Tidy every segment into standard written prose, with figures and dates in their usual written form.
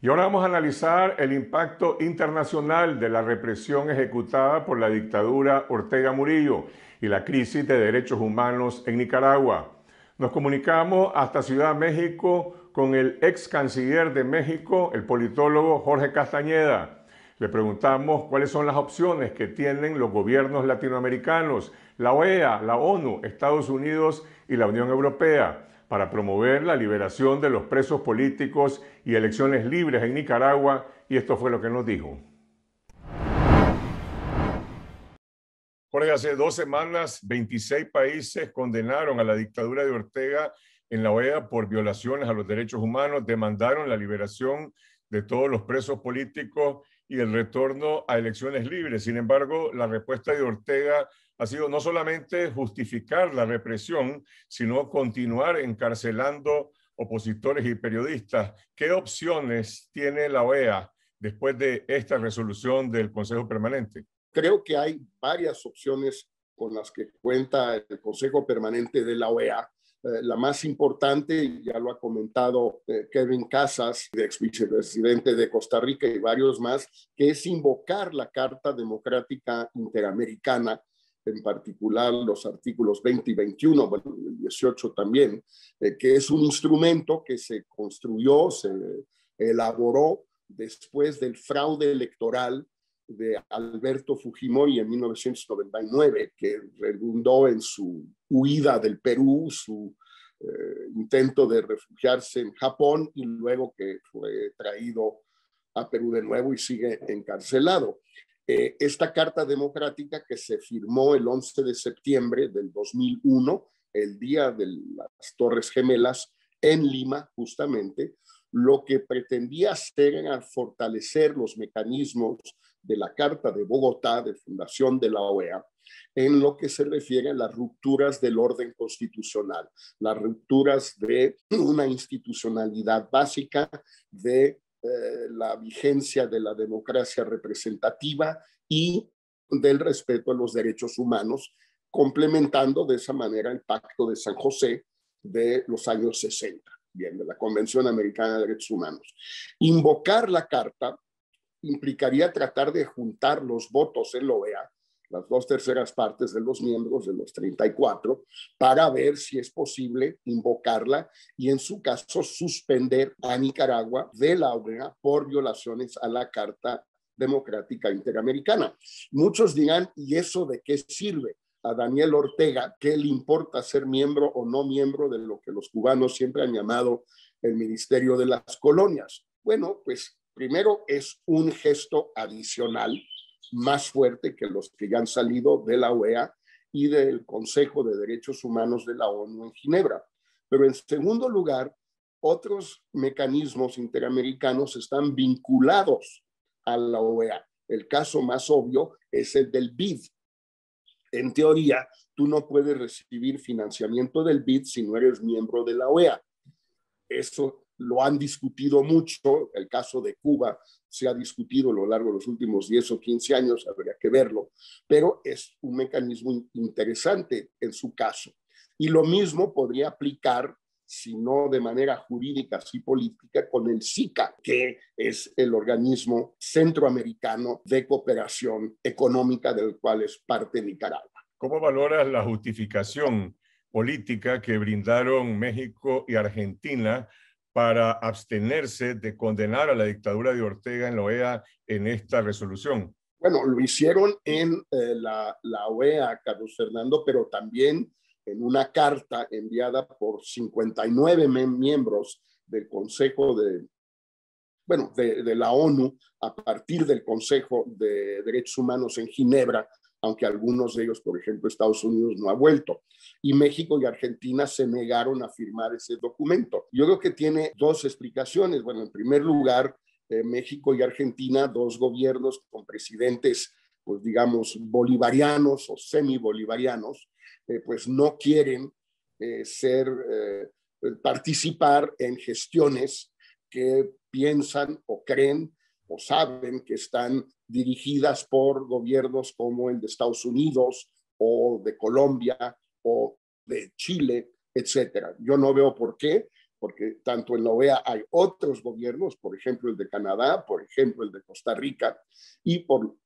Y ahora vamos a analizar el impacto internacional de la represión ejecutada por la dictadura Ortega Murillo y la crisis de derechos humanos en Nicaragua. Nos comunicamos hasta Ciudad de México con el ex canciller de México, el politólogo Jorge Castañeda. Le preguntamos cuáles son las opciones que tienen los gobiernos latinoamericanos, la OEA, la ONU, Estados Unidos y la Unión Europea para promover la liberación de los presos políticos y elecciones libres en Nicaragua, y esto fue lo que nos dijo. Jorge, hace 2 semanas, 26 países condenaron a la dictadura de Ortega en la OEA por violaciones a los derechos humanos, demandaron la liberación de todos los presos políticos y el retorno a elecciones libres. Sin embargo, la respuesta de Ortega ha sido no solamente justificar la represión, sino continuar encarcelando opositores y periodistas. ¿Qué opciones tiene la OEA después de esta resolución del Consejo Permanente? Creo que hay varias opciones con las que cuenta el Consejo Permanente de la OEA. La más importante, ya lo ha comentado Kevin Casas, ex vicepresidente de Costa Rica, y varios más, que es invocar la Carta Democrática Interamericana, en particular los artículos 20 y 21, bueno, el 18 también, que es un instrumento que se construyó, se elaboró después del fraude electoral de Alberto Fujimori en 1999, que redundó en su huida del Perú, su intento de refugiarse en Japón y luego que fue traído a Perú de nuevo y sigue encarcelado. Esta Carta Democrática que se firmó el 11 de septiembre del 2001, el día de las Torres Gemelas, en Lima justamente, lo que pretendía hacer era fortalecer los mecanismos de la Carta de Bogotá, de fundación de la OEA, en lo que se refiere a las rupturas del orden constitucional, las rupturas de una institucionalidad básica, de la vigencia de la democracia representativa y del respeto a los derechos humanos, complementando de esa manera el Pacto de San José de los años 60, bien, de la Convención Americana de Derechos Humanos. Invocar la Carta implicaría tratar de juntar los votos en la OEA, las 2/3 partes de los miembros de los 34, para ver si es posible invocarla y en su caso suspender a Nicaragua de la OEA por violaciones a la Carta Democrática Interamericana. Muchos dirán, ¿y eso de qué sirve? A Daniel Ortega, ¿qué le importa ser miembro o no miembro de lo que los cubanos siempre han llamado el Ministerio de las Colonias? Bueno, pues primero es un gesto adicional más fuerte que los que ya han salido de la OEA y del Consejo de Derechos Humanos de la ONU en Ginebra. Pero en segundo lugar, otros mecanismos interamericanos están vinculados a la OEA. El caso más obvio es el del BID. En teoría, tú no puedes recibir financiamiento del BID si no eres miembro de la OEA. Eso lo han discutido mucho, el caso de Cuba se ha discutido a lo largo de los últimos 10 o 15 años, habría que verlo, pero es un mecanismo interesante en su caso. Y lo mismo podría aplicar, si no de manera jurídica, sí política, con el SICA, que es el organismo centroamericano de cooperación económica del cual es parte Nicaragua. ¿Cómo valoras la justificación política que brindaron México y Argentina para abstenerse de condenar a la dictadura de Ortega en la OEA en esta resolución? Bueno, lo hicieron en la OEA, Carlos Fernando, pero también en una carta enviada por 59 miembros del Consejo de la ONU a partir del Consejo de Derechos Humanos en Ginebra, aunque algunos de ellos, por ejemplo, Estados Unidos no ha vuelto. Y México y Argentina se negaron a firmar ese documento. Yo creo que tiene dos explicaciones. Bueno, en primer lugar, México y Argentina, dos gobiernos con presidentes, pues digamos, bolivarianos o semi-bolivarianos, pues no quieren participar en gestiones que piensan o creen o saben que están dirigidas por gobiernos como el de Estados Unidos o de Colombia o de Chile, etcétera. Yo no veo por qué porque tanto en la OEA hay otros gobiernos, por ejemplo el de Canadá, por ejemplo el de Costa Rica, y por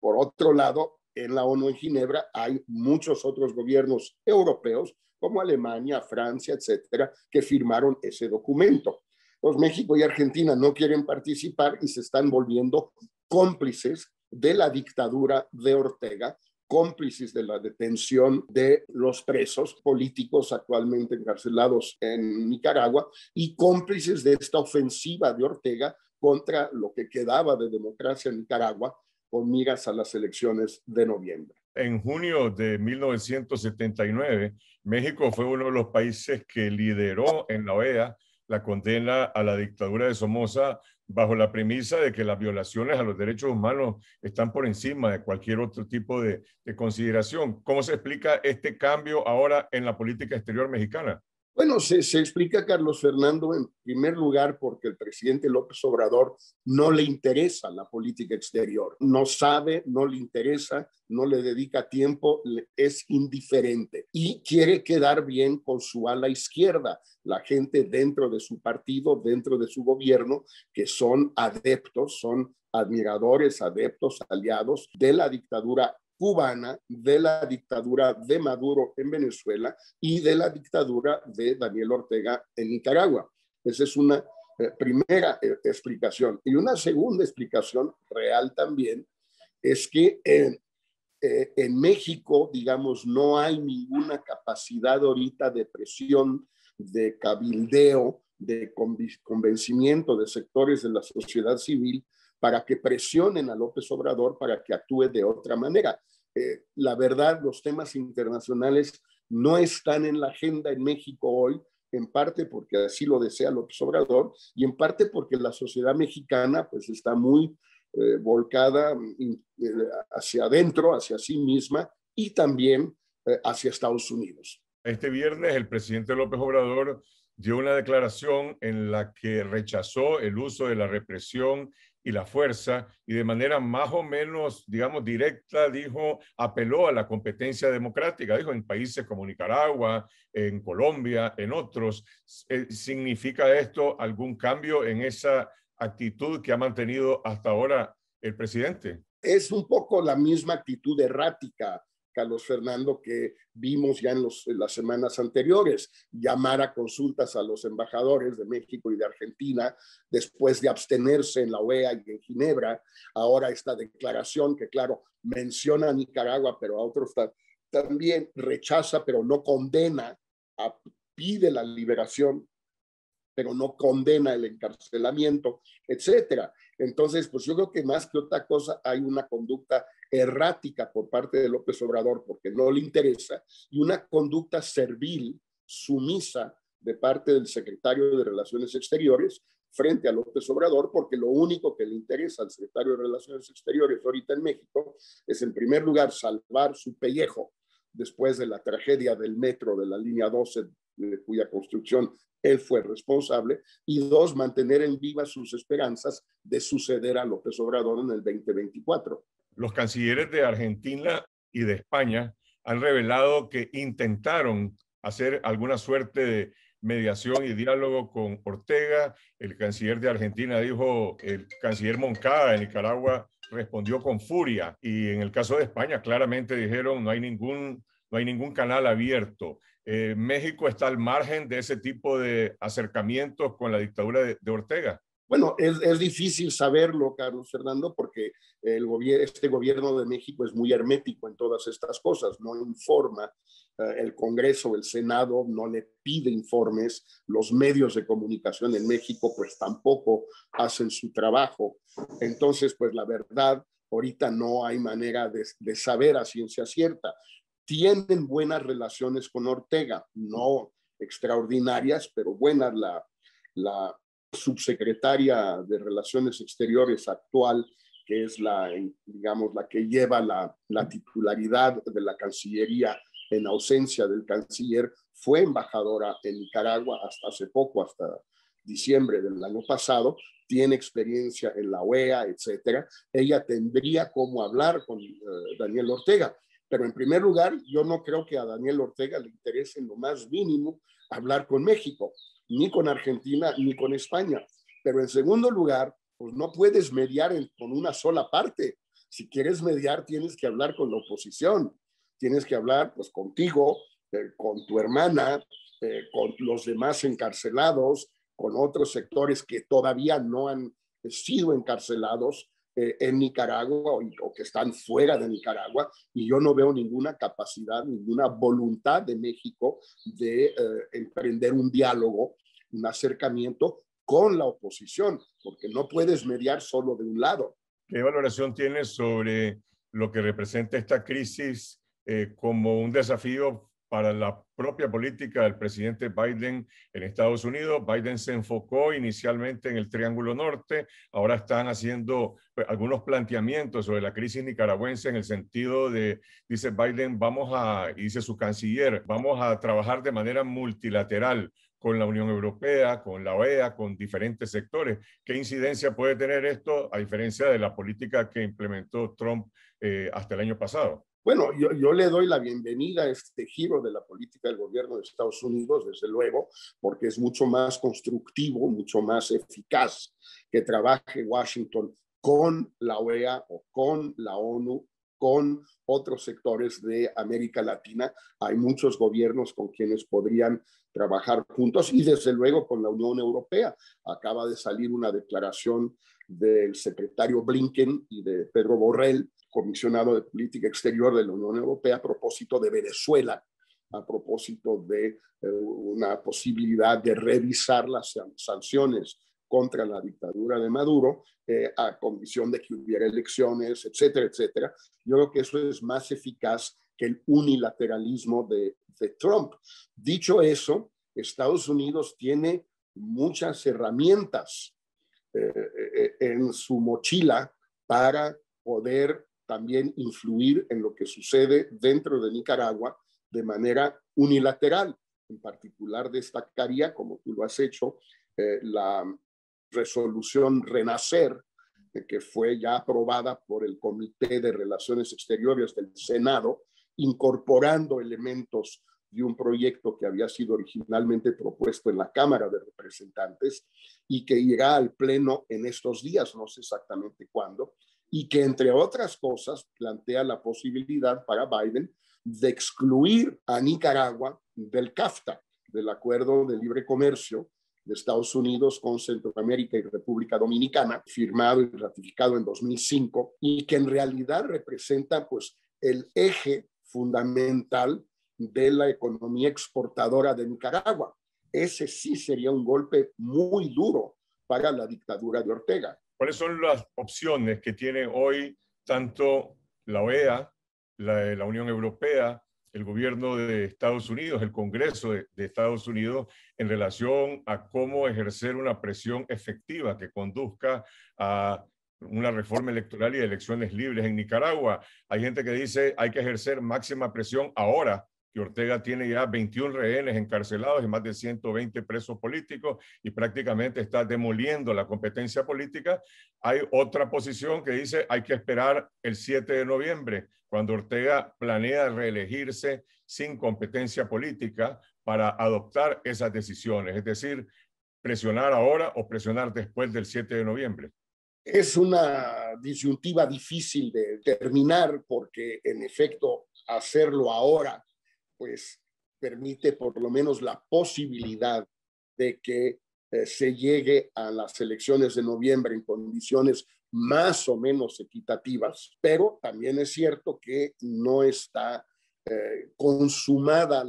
otro lado, en la ONU en Ginebra hay muchos otros gobiernos europeos, como Alemania, Francia, etcétera, que firmaron ese documento. Entonces, México y Argentina no quieren participar y se están volviendo cómplices de la dictadura de Ortega, cómplices de la detención de los presos políticos actualmente encarcelados en Nicaragua y cómplices de esta ofensiva de Ortega contra lo que quedaba de democracia en Nicaragua, con miras a las elecciones de noviembre. En junio de 1979, México fue uno de los países que lideró en la OEA la condena a la dictadura de Somoza bajo la premisa de que las violaciones a los derechos humanos están por encima de cualquier otro tipo de consideración. ¿Cómo se explica este cambio ahora en la política exterior mexicana? Bueno, se explica, Carlos Fernando, en primer lugar porque el presidente López Obrador no le interesa la política exterior, no sabe, no le interesa, no le dedica tiempo, es indiferente y quiere quedar bien con su ala izquierda, la gente dentro de su partido, dentro de su gobierno, que son adeptos, son admiradores, adeptos, aliados de la dictadura cubana, de la dictadura de Maduro en Venezuela y de la dictadura de Daniel Ortega en Nicaragua. Esa es una primera explicación. Y una segunda explicación real también es que en México, digamos, no hay ninguna capacidad ahorita de presión, de cabildeo, de convencimiento de sectores de la sociedad civil para que presionen a López Obrador para que actúe de otra manera. La verdad, los temas internacionales no están en la agenda en México hoy, en parte porque así lo desea López Obrador y en parte porque la sociedad mexicana pues está muy volcada hacia adentro, hacia sí misma y también hacia Estados Unidos. Este viernes el presidente López Obrador dio una declaración en la que rechazó el uso de la represión y la fuerza, y de manera más o menos, digamos, directa, dijo, apeló a la competencia democrática, dijo, en países como Nicaragua, en Colombia, en otros. ¿Significa esto algún cambio en esa actitud que ha mantenido hasta ahora el presidente? Es un poco la misma actitud errática, Carlos Fernando, que vimos ya en las semanas anteriores, llamar a consultas a los embajadores de México y de Argentina, después de abstenerse en la OEA y en Ginebra, ahora esta declaración que, claro, menciona a Nicaragua, pero a otros también rechaza, pero no condena, pide la liberación, pero no condena el encarcelamiento, etcétera. Entonces, pues yo creo que más que otra cosa hay una conducta errática por parte de López Obrador porque no le interesa y una conducta servil, sumisa de parte del secretario de Relaciones Exteriores frente a López Obrador porque lo único que le interesa al secretario de Relaciones Exteriores ahorita en México es en primer lugar salvar su pellejo después de la tragedia del metro de la línea 12 de cuya construcción él fue responsable, y dos, mantener en viva sus esperanzas de suceder a López Obrador en el 2024. Los cancilleres de Argentina y de España han revelado que intentaron hacer alguna suerte de mediación y diálogo con Ortega. El canciller de Argentina dijo, el canciller Moncada de Nicaragua respondió con furia, y en el caso de España claramente dijeron no hay ningún canal abierto. ¿México está al margen de ese tipo de acercamientos con la dictadura de Ortega? Bueno, es difícil saberlo, Carlos Fernando, porque este gobierno de México es muy hermético en todas estas cosas, no informa, el Congreso, el Senado no le pide informes, los medios de comunicación en México pues tampoco hacen su trabajo. Entonces, pues la verdad, ahorita no hay manera de saber a ciencia cierta. Tienen buenas relaciones con Ortega, no extraordinarias, pero buenas. La subsecretaria de Relaciones Exteriores actual, que es la que lleva la titularidad de la Cancillería en ausencia del canciller, fue embajadora en Nicaragua hasta hace poco, hasta diciembre del año pasado, tiene experiencia en la OEA, etcétera. Ella tendría cómo hablar con Daniel Ortega. Pero en primer lugar, yo no creo que a Daniel Ortega le interese en lo más mínimo hablar con México, ni con Argentina, ni con España. Pero en segundo lugar, pues no puedes mediar con una sola parte. Si quieres mediar, tienes que hablar con la oposición. Tienes que hablar pues contigo, con tu hermana, con los demás encarcelados, con otros sectores que todavía no han sido encarcelados en Nicaragua o que están fuera de Nicaragua. Y yo no veo ninguna capacidad, ninguna voluntad de México de emprender un diálogo, un acercamiento con la oposición, porque no puedes mediar solo de un lado. ¿Qué valoración tienes sobre lo que representa esta crisis como un desafío para la propia política del presidente Biden en Estados Unidos? Biden se enfocó inicialmente en el Triángulo Norte, ahora están haciendo algunos planteamientos sobre la crisis nicaragüense en el sentido de, dice Biden, dice su canciller, vamos a trabajar de manera multilateral con la Unión Europea, con la OEA, con diferentes sectores. ¿Qué incidencia puede tener esto a diferencia de la política que implementó Trump hasta el año pasado? Bueno, yo le doy la bienvenida a este giro de la política del gobierno de Estados Unidos, desde luego, porque es mucho más constructivo, mucho más eficaz que trabaje Washington con la OEA o con la ONU, con otros sectores de América Latina. Hay muchos gobiernos con quienes podrían trabajar juntos y desde luego con la Unión Europea. Acaba de salir una declaración del secretario Blinken y de Pedro Borrell, comisionado de Política Exterior de la Unión Europea, a propósito de Venezuela, a propósito de una posibilidad de revisar las sanciones contra la dictadura de Maduro, a condición de que hubiera elecciones, etcétera, etcétera. Yo creo que eso es más eficaz que el unilateralismo de Trump. Dicho eso, Estados Unidos tiene muchas herramientas en su mochila para poder también influir en lo que sucede dentro de Nicaragua de manera unilateral. En particular destacaría, como tú lo has hecho, la Resolución Renacer, que fue ya aprobada por el Comité de Relaciones Exteriores del Senado, incorporando elementos de un proyecto que había sido originalmente propuesto en la Cámara de Representantes y que irá al Pleno en estos días, no sé exactamente cuándo, y que, entre otras cosas, plantea la posibilidad para Biden de excluir a Nicaragua del CAFTA, del Acuerdo de Libre Comercio de Estados Unidos con Centroamérica y República Dominicana, firmado y ratificado en 2005, y que en realidad representa pues el eje fundamental de la economía exportadora de Nicaragua. Ese sí sería un golpe muy duro para la dictadura de Ortega. ¿Cuáles son las opciones que tiene hoy tanto la OEA, la Unión Europea, el gobierno de Estados Unidos, el Congreso de Estados Unidos, en relación a cómo ejercer una presión efectiva que conduzca a una reforma electoral y elecciones libres en Nicaragua? Hay gente que dice hay que ejercer máxima presión ahora que Ortega tiene ya 21 rehenes encarcelados y más de 120 presos políticos y prácticamente está demoliendo la competencia política. Hay otra posición que dice hay que esperar el 7 de noviembre, cuando Ortega planea reelegirse sin competencia política para adoptar esas decisiones, es decir, presionar ahora o presionar después del 7 de noviembre. Es una disyuntiva difícil de terminar porque, en efecto, hacerlo ahora pues permite por lo menos la posibilidad de que se llegue a las elecciones de noviembre en condiciones más o menos equitativas, pero también es cierto que no está consumada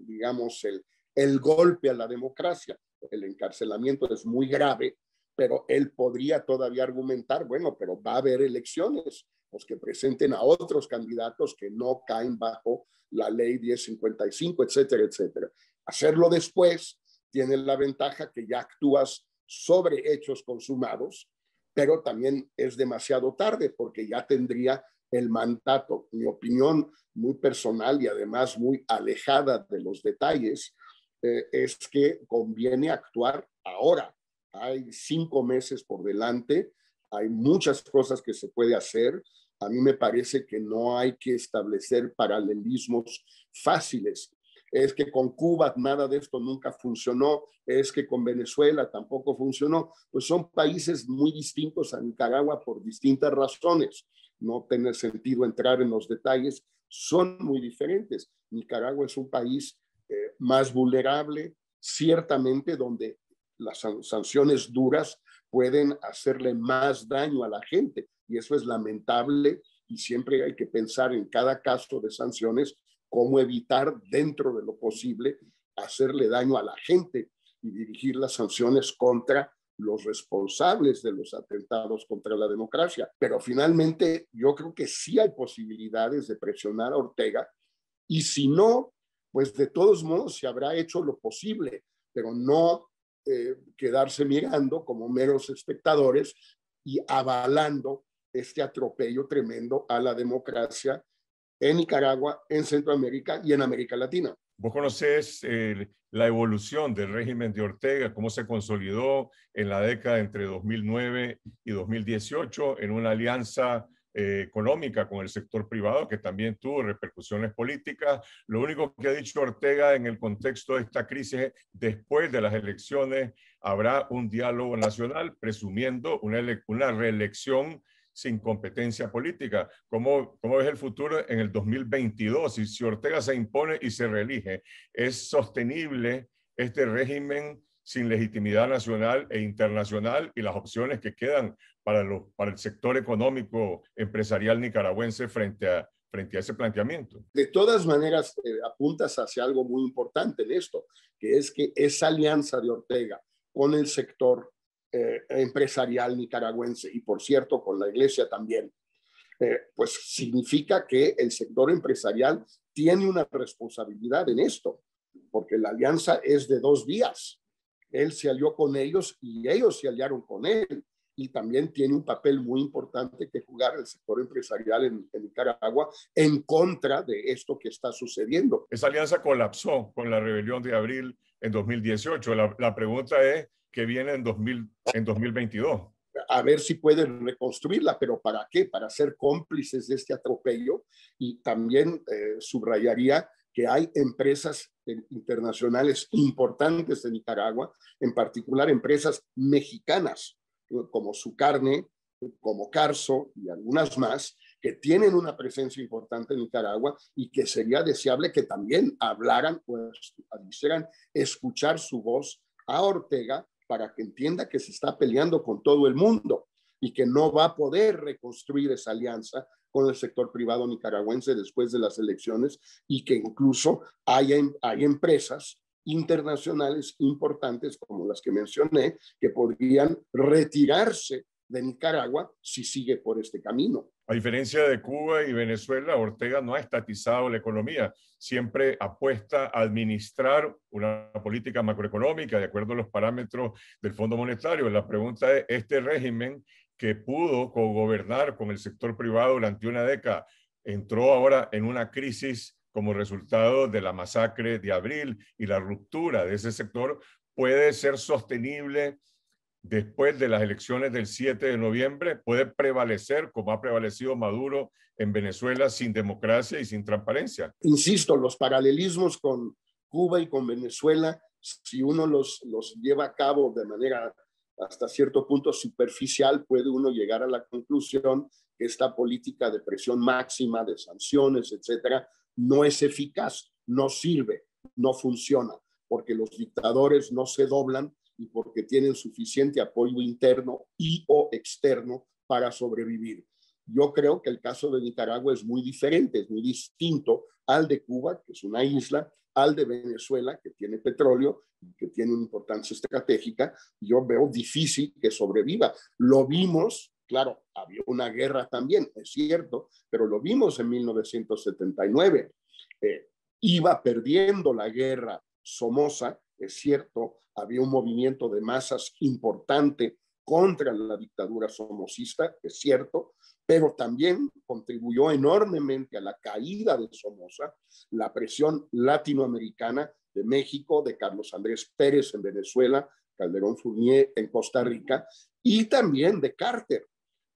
digamos, el golpe a la democracia. El encarcelamiento es muy grave, pero él podría todavía argumentar, bueno, pero va a haber elecciones, pues que presenten a otros candidatos que no caen bajo la ley 1055, etcétera, etcétera. Hacerlo después tiene la ventaja que ya actúas sobre hechos consumados, pero también es demasiado tarde porque ya tendría el mandato. Mi opinión muy personal y además muy alejada de los detalles es que conviene actuar ahora. Hay 5 meses por delante, hay muchas cosas que se puede hacer. A mí me parece que no hay que establecer paralelismos fáciles. es que con Cuba nada de esto nunca funcionó, es que con Venezuela tampoco funcionó. Pues son países muy distintos a Nicaragua por distintas razones. No tiene sentido entrar en los detalles, son muy diferentes. Nicaragua es un país más vulnerable, ciertamente, donde las sanciones duras pueden hacerle más daño a la gente, y eso es lamentable, y siempre hay que pensar en cada caso de sanciones cómo evitar dentro de lo posible hacerle daño a la gente y dirigir las sanciones contra los responsables de los atentados contra la democracia. Pero finalmente yo creo que sí hay posibilidades de presionar a Ortega, y si no, pues de todos modos se habrá hecho lo posible, pero no quedarse mirando como meros espectadores y avalando este atropello tremendo a la democracia en Nicaragua, en Centroamérica y en América Latina. Vos conocés la evolución del régimen de Ortega, cómo se consolidó en la década entre 2009 y 2018 en una alianza económica con el sector privado, que también tuvo repercusiones políticas. Lo único que ha dicho Ortega en el contexto de esta crisis es: después de las elecciones habrá un diálogo nacional, presumiendo una reelección sin competencia política. ¿Cómo ves el futuro en el 2022? Si Ortega se impone y se reelige, ¿es sostenible este régimen sin legitimidad nacional e internacional, y las opciones que quedan para el sector económico empresarial nicaragüense frente a ese planteamiento? De todas maneras, apuntas hacia algo muy importante en esto, que es que esa alianza de Ortega con el sector empresarial nicaragüense, y por cierto con la iglesia también, pues significa que el sector empresarial tiene una responsabilidad en esto, porque la alianza es de dos vías. Él se alió con ellos y ellos se aliaron con él. Y también tiene un papel muy importante que jugar el sector empresarial en Nicaragua en contra de esto que está sucediendo. Esa alianza colapsó con la rebelión de abril en 2018. La pregunta es, ¿qué viene en 2022? A ver si pueden reconstruirla, pero ¿para qué? Para ser cómplices de este atropello. Y también subrayaría que hay empresas internacionales importantes de Nicaragua, en particular empresas mexicanas, como Sucarne, como Carso y algunas más, que tienen una presencia importante en Nicaragua, y que sería deseable que también hablaran, pues, hicieran escuchar su voz a Ortega para que entienda que se está peleando con todo el mundo y que no va a poder reconstruir esa alianza con el sector privado nicaragüense después de las elecciones, y que incluso hay empresas internacionales importantes como las que mencioné que podrían retirarse de Nicaragua si sigue por este camino. A diferencia de Cuba y Venezuela, Ortega no ha estatizado la economía, siempre apuesta a administrar una política macroeconómica de acuerdo a los parámetros del Fondo Monetario. La pregunta es, ¿este régimen que pudo cogobernar con el sector privado durante una década entró ahora en una crisis como resultado de la masacre de abril y la ruptura de ese sector, puede ser sostenible después de las elecciones del 7 de noviembre? ¿Puede prevalecer, como ha prevalecido Maduro en Venezuela, sin democracia y sin transparencia? Insisto, los paralelismos con Cuba y con Venezuela, si uno los lleva a cabo de manera hasta cierto punto superficial, puede uno llegar a la conclusión que esta política de presión máxima, de sanciones, etcétera, no es eficaz, no sirve, no funciona, porque los dictadores no se doblan y porque tienen suficiente apoyo interno y o externo para sobrevivir. Yo creo que el caso de Nicaragua es muy diferente, es muy distinto al de Cuba, que es una isla, al de Venezuela, que tiene petróleo y que tiene una importancia estratégica. Yo veo difícil que sobreviva. Lo vimos. Claro, había una guerra también, es cierto, pero lo vimos en 1979. Iba perdiendo la guerra Somoza, es cierto, había un movimiento de masas importante contra la dictadura somocista, es cierto, pero también contribuyó enormemente a la caída de Somoza la presión latinoamericana de México, de Carlos Andrés Pérez en Venezuela, Calderón Fournier en Costa Rica, y también de Carter.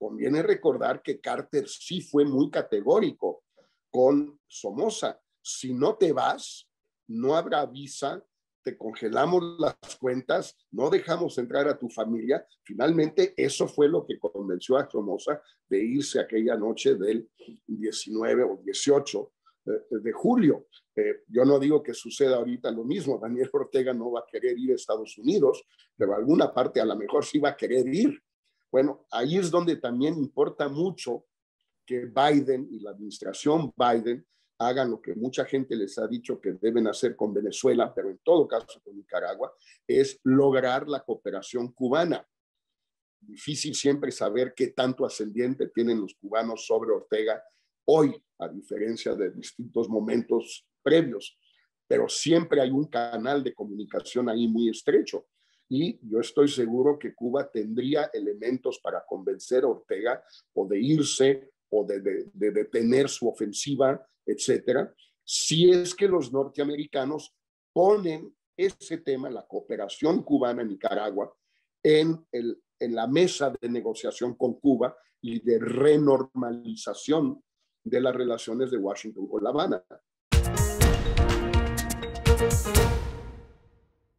Conviene recordar que Carter sí fue muy categórico con Somoza: si no te vas, no habrá visa, te congelamos las cuentas, no dejamos entrar a tu familia. Finalmente, eso fue lo que convenció a Somoza de irse aquella noche del 19 o 18 de julio. Yo no digo que suceda ahorita lo mismo. Daniel Ortega no va a querer ir a Estados Unidos, pero a alguna parte a lo mejor sí va a querer ir. Bueno, ahí es donde también importa mucho que Biden y la administración Biden hagan lo que mucha gente les ha dicho que deben hacer con Venezuela, pero en todo caso con Nicaragua, es lograr la cooperación cubana. Difícil siempre saber qué tanto ascendiente tienen los cubanos sobre Ortega hoy, a diferencia de distintos momentos previos, pero siempre hay un canal de comunicación ahí muy estrecho. Y yo estoy seguro que Cuba tendría elementos para convencer a Ortega o de irse o de detener su ofensiva, etcétera, si es que los norteamericanos ponen ese tema, la cooperación cubana en Nicaragua, en la mesa de negociación con Cuba y de renormalización de las relaciones de Washington con La Habana.